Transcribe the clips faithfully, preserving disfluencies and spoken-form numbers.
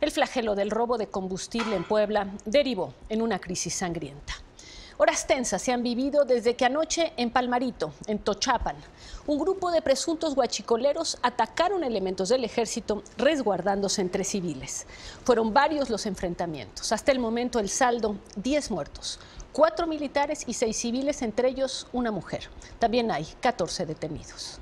El flagelo del robo de combustible en Puebla derivó en una crisis sangrienta. Horas tensas se han vivido desde que anoche en Palmarito, en Tochapan, un grupo de presuntos huachicoleros atacaron elementos del ejército resguardándose entre civiles. Fueron varios los enfrentamientos. Hasta el momento el saldo, diez muertos, cuatro militares y seis civiles, entre ellos una mujer. También hay catorce detenidos.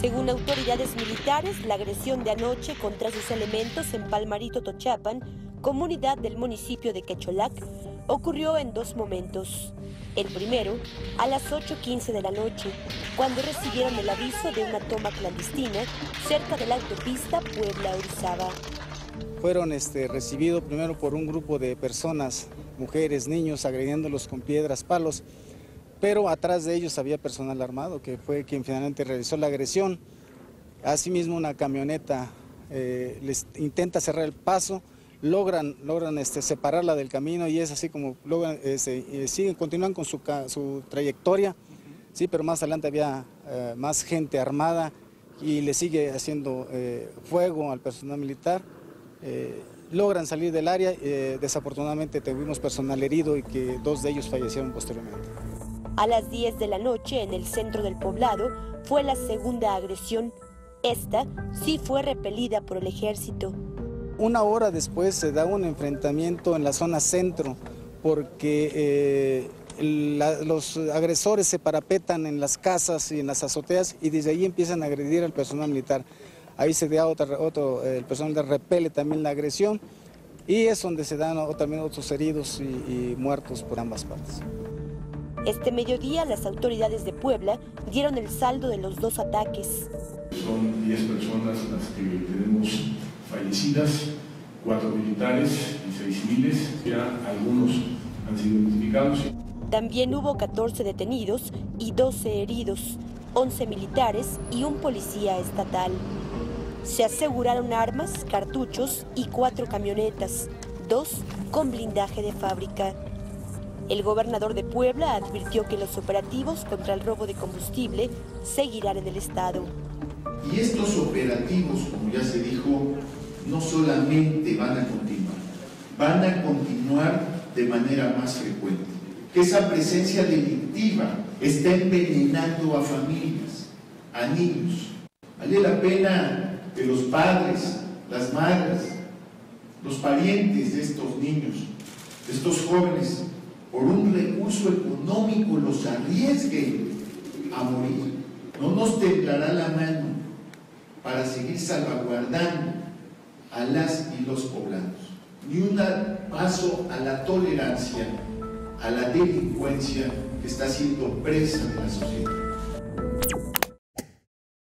Según autoridades militares, la agresión de anoche contra sus elementos en Palmarito Tochapan, comunidad del municipio de Quecholac, ocurrió en dos momentos. El primero, a las ocho quince de la noche, cuando recibieron el aviso de una toma clandestina cerca de la autopista Puebla-Orizaba. Fueron este, recibidos primero por un grupo de personas, mujeres, niños, agrediéndolos con piedras, palos, pero atrás de ellos había personal armado, que fue quien finalmente realizó la agresión. Asimismo, una camioneta eh, les intenta cerrar el paso, logran, logran este, separarla del camino y es así como logran, eh, se, eh, siguen, continúan con su, su trayectoria, sí, pero más adelante había eh, más gente armada y le sigue haciendo eh, fuego al personal militar. Eh, logran salir del área, eh, desafortunadamente tuvimos personal herido y que dos de ellos fallecieron posteriormente. A las diez de la noche, en el centro del poblado, fue la segunda agresión. Esta sí fue repelida por el ejército. Una hora después se da un enfrentamiento en la zona centro, porque eh, la, los agresores se parapetan en las casas y en las azoteas y desde ahí empiezan a agredir al personal militar. Ahí se da otra, otro, el personal de repele también la agresión y es donde se dan también otros heridos y, y muertos por ambas partes. Este mediodía las autoridades de Puebla dieron el saldo de los dos ataques. Son diez personas las que tenemos fallecidas, cuatro militares y seis civiles, ya algunos han sido identificados. También hubo catorce detenidos y doce heridos, once militares y un policía estatal. Se aseguraron armas, cartuchos y cuatro camionetas, dos con blindaje de fábrica. El gobernador de Puebla advirtió que los operativos contra el robo de combustible seguirán en el estado. Y estos operativos, como ya se dijo, no solamente van a continuar, van a continuar de manera más frecuente. Que esa presencia delictiva está envenenando a familias, a niños. Vale la pena que los padres, las madres, los parientes de estos niños, de estos jóvenes, por un recurso económico los arriesguen a morir. No nos temblará la mano para seguir salvaguardando a las y los poblanos. Ni un paso a la tolerancia, a la delincuencia que está siendo presa de la sociedad.